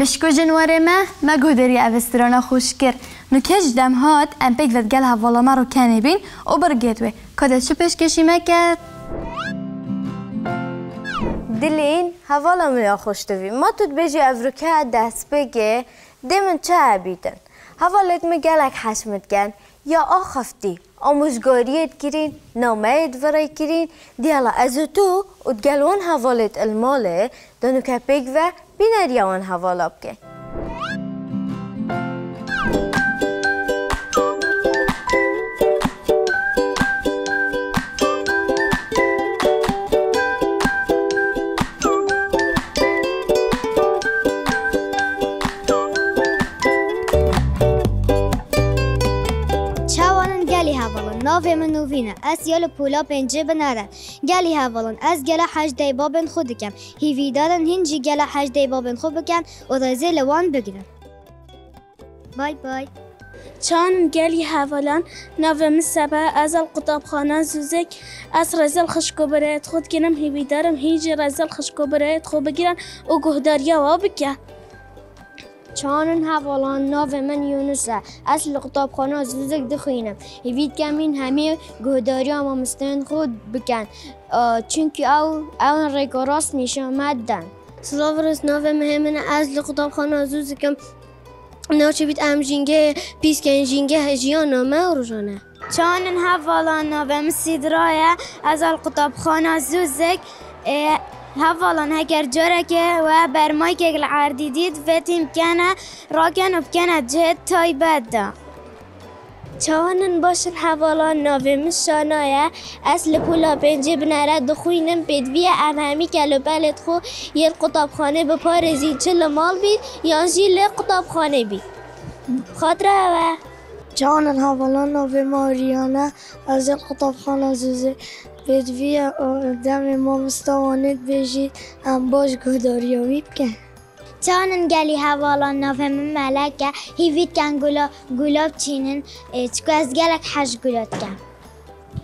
بشکو جنواره ما گودری اوسترانا خوش کرد نکش دم هات ام پیگ ودگل هوالا ما رو کنی بین و برگیدوه کده چو پشکشی مکرد دلین هوالا من خوش دوی ما توت بجی افروکه دست بگه دیمن چه عبیدن هوالت مگلک حشمت گن یا آخفتی آموزگاریت کرین نامید ورای کرین دیالا از تو ادگلون هوالت الماله دانو که پیگ و بینر یوان حوالا بکن چوانن گلی حوالان ناوی من نووینه از یال پولا پنجه بنارد گلی هوالان از گله حج دی بابن خود کم هیوی دارن هنجی گله حج دی بابن خود بکن و رازه لوان بگیرن بای بای چان گلی هوالان نوم سبه از القطاب خانه زوزک از رزل خشکو برایت خود کنم هیوی دارم هیجی رزل خشکو برایت خود بگیرن و گهداریا و بکن چانن هوالان ناو من یونسه از لقطاب خانه زوزک دخوینم هیوید کمین همه گهداری اما مستند خود بکن چونکه اون ریگا راست میشه آمدن سلاورس ناو مهمنه از لقطاب خانه زوزکم ناچه بید ام جینگه پیس کن جینگه هجیان آمه و روشانه چانن هوالان ناو مسیدرایه از لقطاب خانه زوزک هفالان هكر جرك وبرمايك العرديد فتي مكانه راكن وبكانه جهد تاي بادا چوانن باشن هفالان ناوه مشانايا اصل پولا پنجه بناره دخوينم بدوية ام همي کلو بلد خو يل قطابخانه بپارزي چل مال بيد يانجي ل قطابخانه بيد خاطره هوا چوانن هفالان ناوه ماريانا از القطابخانه زوزه بدویه دم ما مستوانید بجید هم باش گهداریاوی بکن چانن گلی هوالان نافم ملکه هیوید کن گلاب چینن چکو از گلک حش گلات کن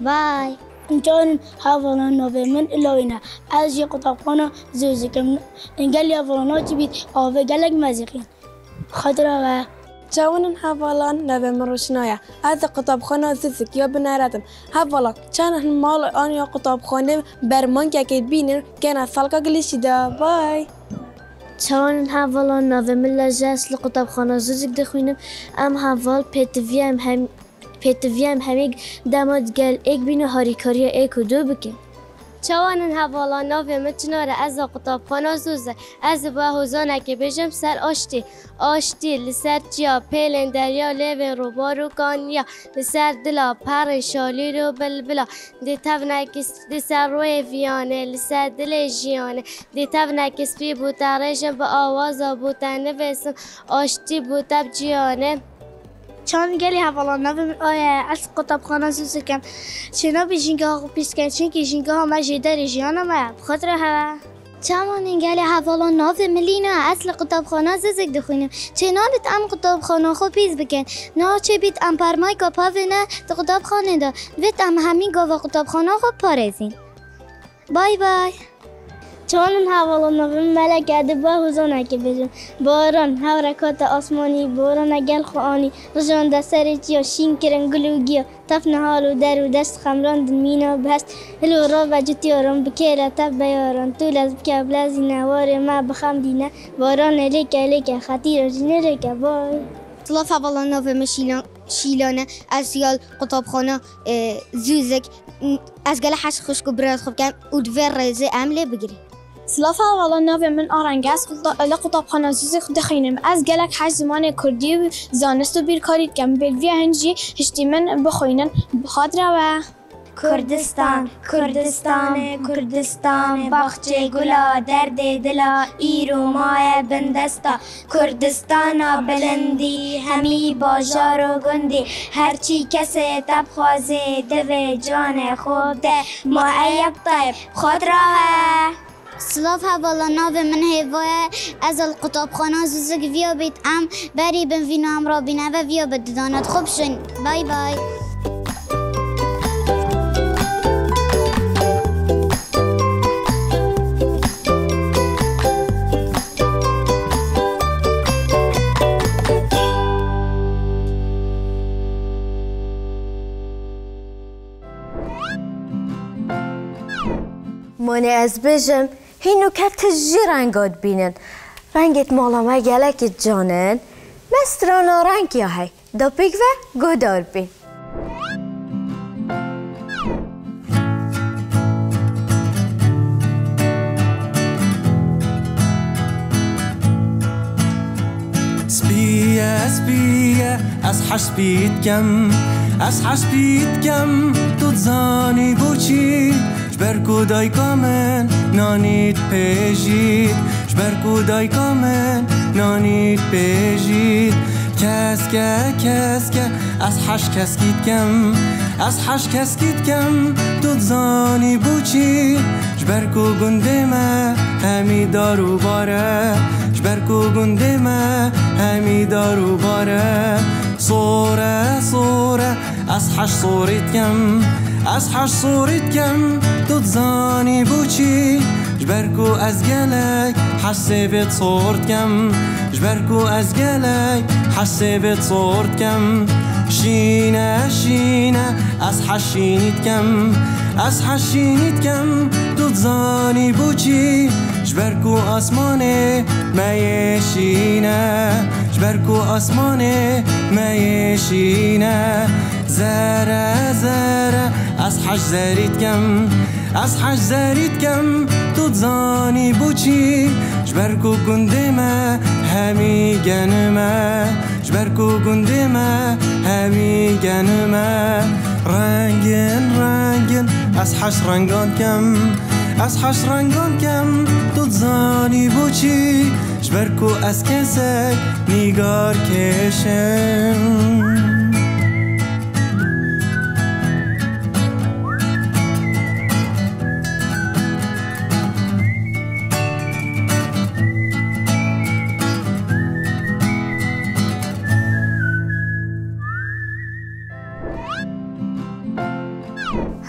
بای إنتون هافلون نوفمن إلوينا أزي قطعنا زوجكم إنقل يا فلوناتي بيت أو في قلق مازقين خضراء جاون هافلون نوفمن روشنايا هذا قطعنا زوجك يا بناراتم هافلون كان مال أن يا قطعنا برمان كأكيد بينر كان سالك قليش دا باي چون هفلا نظم لجاس لقطب خانه زوزک دخوینم ام هفال پیتویم همیگ دماد گل ایک بینو هاریکاری ایک و دو بکن چون هفلا نظم چناره از قطب خانه زوزه از با حوزانه که بجم سر آشتی آشتی لسر جیا پیلن دریا لیوین رو بارو کانیا لسر دلا پر شالی رو بلبلا دی تونکس دی سر روی ویانه لسر دل جیانه دی تونکس بی بوتا رجم با آوازا بوتا نویسم آشتی بوتا بجیانه چون گلی هفالان نویم آیه از قطب خانه سوسکم چنا بی جنگه ها پیسکن چون که جنگه ها ما جیدر جیانه ما بخطر هوا چمان انگل حوالان نافه ملینا اصل قطابخانه ززک دخوینم چه نابید ام قطابخانه خو پیز بکن نا چه بید ام پرمای که پاوه نه ده قطابخانه ده وید ام همین گاوه قطابخانه خو پارزین بای بای چانن حوالان نافه ملک اده با حوزانه که بجن باران حرکات آسمانی باران اگل خوانی رجان دستر چیا شین کرن گلوگیا تف نهال و در و دست خمران دمینا بهست هلو را و جتی آرام بکیره تف بیاران طول از بکبله زینوار ما بخم دینه باران رکه رکه خطیر جنه رکه بای طلاف حوالا نوفم شیلانه از یال قطابخانه زوزک از گله حش خشک و براد خوب کم او دوی رزه عمله بگیری سلاف حوالا نوفم من آرنگست لقطابخانه زوزک دخینم از گلک حش زمان کردی و زانست و بیرکارید کم بلوی هنجی هشتی من بخوینن بخاطر و کردستان کردستان کردستان باغچه گلا درد دلا ایرو ماه بندستا کردستانا بلندی همی باجار و گندی هرچی کسی تب خوازه دو جان خود ده ما ایب طیب خود راه سلاف حوالا ناو من هیوه از القطابخانه زوزک ویا بیت ام بری بن وینا هم را بینه و ویا بددانت خوب شن بای بای من از بجم هینو کت جی رنگات بینن رنگت مالامه گلکت جانن مسترانا رنگ یا هی دا پیگ و گودار بین سبیه سبیه از حش بید کم از حش بید کم تو زانی بوچی جبرکودای کامن نانیت پیجید جبرکودای کامن نانیت پیجید کس که کس که از حش کس کیت کم از حش کس کیت کم تو زانی بوچی جبرکو گنده ما همی دارو باره جبرکو گنده ما همی دارو باره صوره صوره از حش صوریت کم از حش صوریت کم تو زانی بوچی جبرکو از گلک حسی بید صورت کم جبرکو از گلک حسی بید صورت کم شینه شینه از حشینیت کم از حشینیت کم تو زانی بوچی جبرکو آسمانه مایه شینه جبرکو آسمانه مایه شینه زره زره از حش زریت کم از حش زریت کم تو زانی بوچی جبرکو گنده ما همی گنما جبرکو گنده ما همی گنما رنگین رنگین از حش رنگان کم از حش رنگان کم تو زانی بوچی جبرکو از کسک نیگار کشم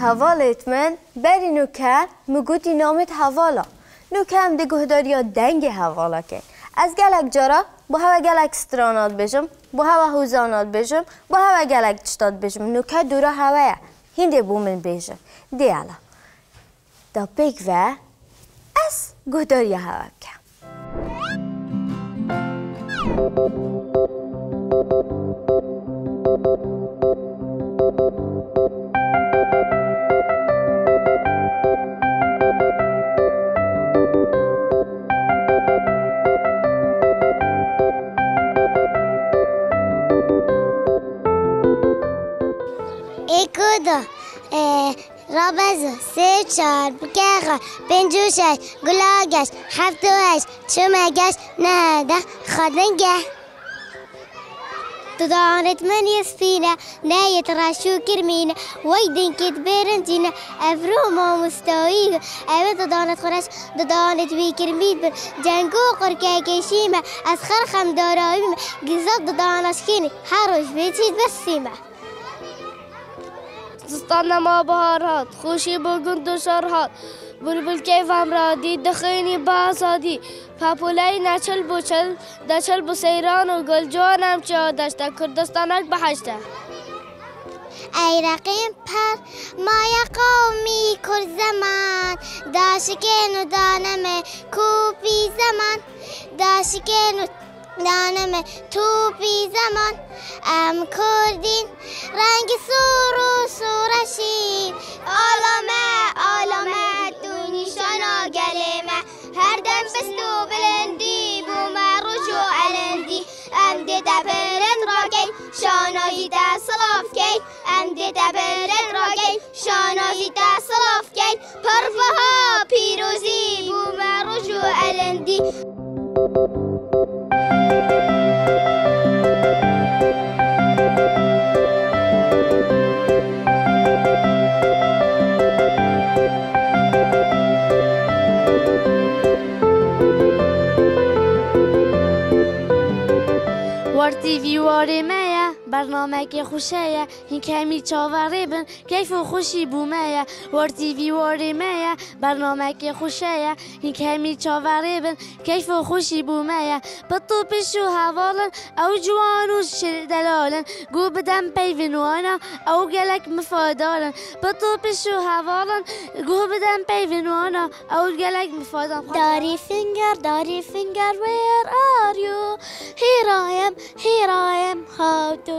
حوالت من بری نوکر مگوتی نامت حوالا نوکه هم ده گهدار یا دنگ حوالا کن از گلک جارا با هوا گلک سترانات بشم با هوا حوزانات بشم با هوا گلک چتات بشم نوکه دورا هوایا هنده بومن بشم دیالا دا پیک و از گهدار یا هوا کن ایکودا رابزه سه چار بکه پنجوشش گلاگش هفتوش چمگش نه ده خدنگه تضاعنت من يسفينا لا يتراشو كرمينا ويدين كتبيرنتينا أفروما مستويق أبي تضاعنت خراش تضاعنت بي كرميد بر جنكو قركا كيشيما أسخر خم دوراويما قزاد تضاعنت شكيني حروش بيتشيد بسيما تستنى ما بهارات خوشي بقندو شرهات بلبل كيف عمرادي دخيني باسادي پاپولای نچل بوچل دچل بسیران و گلجوانم چه داشته کردستانک بهشته ای رقیم پر مایا قومی کل زمان داشکن و دانم کوپی زمان داشکن و دانم توپی زمان ام کردین رنگ سور و سورشی آلامه آلامه تو نشانا گلیمه هر دم بستو بلندی بوما رجو علندی ام دیده برد راگی شانایی ده صلاف کی ام دیده برد راگی شانایی ده صلاف کی پرفها پیروزی بوما رجو علندی تیوی واره مایا برنامه که خوشایا این کمی چاوره بن کیف و خوشی بومایا وار تیوی واره مایا برنامه که خوشایا این کمی چاوره بن کیف و خوشی بومایا بطو پشو حوالن او جوانو دلالن گو بدم پیونوانا او گلک مفادالن بطو پشو حوالن گو بدم پیونوانا او گلک مفادالن داری فنگر where are you here I am, how do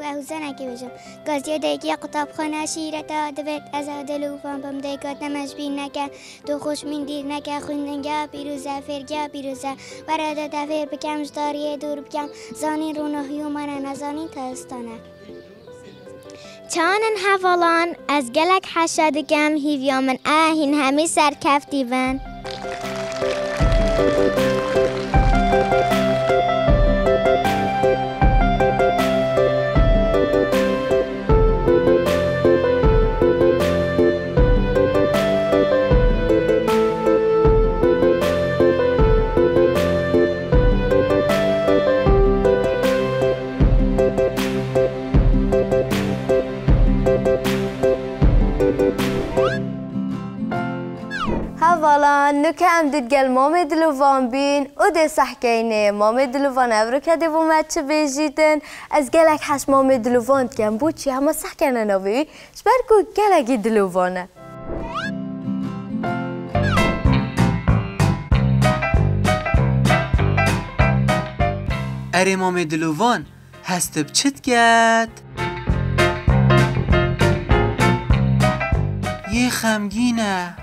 وزنك بجم قصدي ديك يا قطاب خنا شيرتا دبت أزادلو فم بم ديكات نمش بينك تو خوش من ديرنك خوندنجا بيروزا فرجا بيروزا ورد تفير بكم جداري دور بكم زاني رونه يومنا نزاني تاستانك چانن حفالان از گلک حشادگم هیویامن آهین همی سرکف دیون نکم دیدگل مامی دلوان بین او ده سحکینه مامی دلوان ابرو کده بومد چه بیجیدن از گلک حش مامی دلوان دکن بود چی همه سحکنه نوی شبرگو گلکی دلوانه اره مامی دلوان هستب چت گد یه خمگینه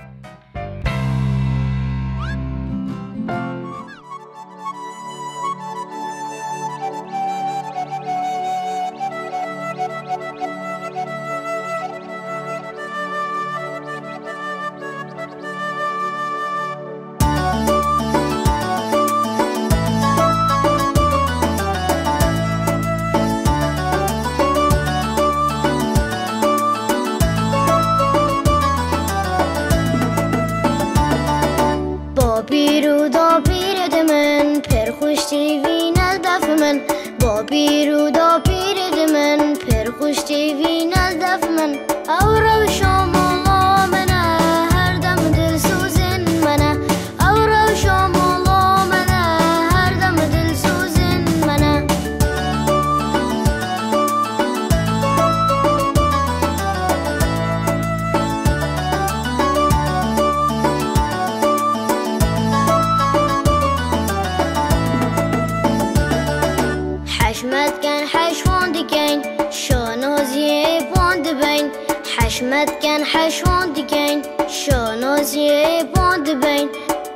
پیرودا پیرد من پر خوشتی وی نزدف من او روشو مولا منه هر دم دل سوزن منه او روشو مولا منه هر دم دل سوزن منه حشمت کن حشوند کن شانوزی بند بین حشمت کن حشوند کن شانوزی بند بین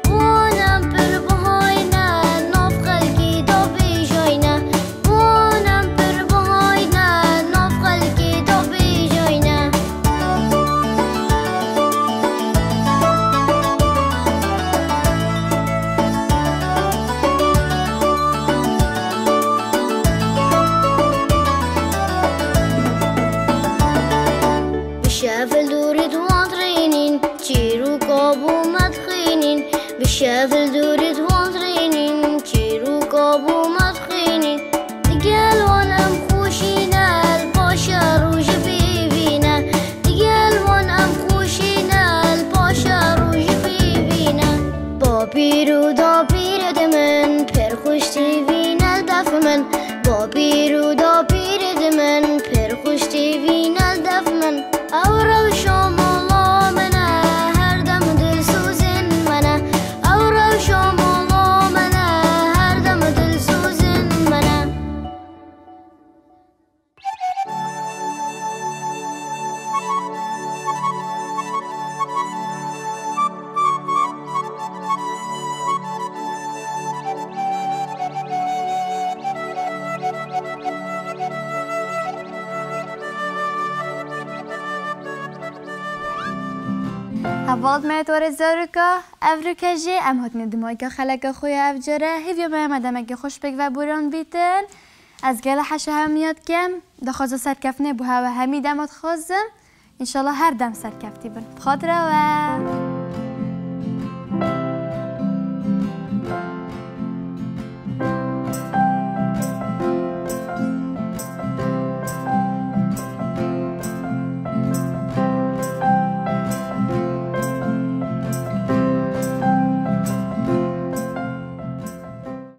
بونم پر بهای نه نفقل کی دو بیجای نه بونم پر بهای نه نفقل کی دو بیجای نه بشافل دورد وانترینین چیرو کابو مدخینین بشافل دورد وانترینین چیرو کابو مدخینین دیگل وانم خوشینل باشه روژ بیبینه دیگل وانم خوشینل باشه روژ بیبینه با پیرو دا پیرد من پر خوشتی وینل دف من با پیرو دا پیرد من پر خوشتی وینل دف من او روشم الله منه هر دم دل سوزن منه او روشم الله منه هر دم دل سوزن منه هباط معتور الزرقا أفريقيا جي أم هتني دمويكا خلك خويا أفجرة هيفيا ما مدامك خوش بك وبورون بيتن أزجلا حش هميات كم دخوز سركفني بها وهمي دمت خزم إن شاء الله هر دم سركفتي بن بخاطر و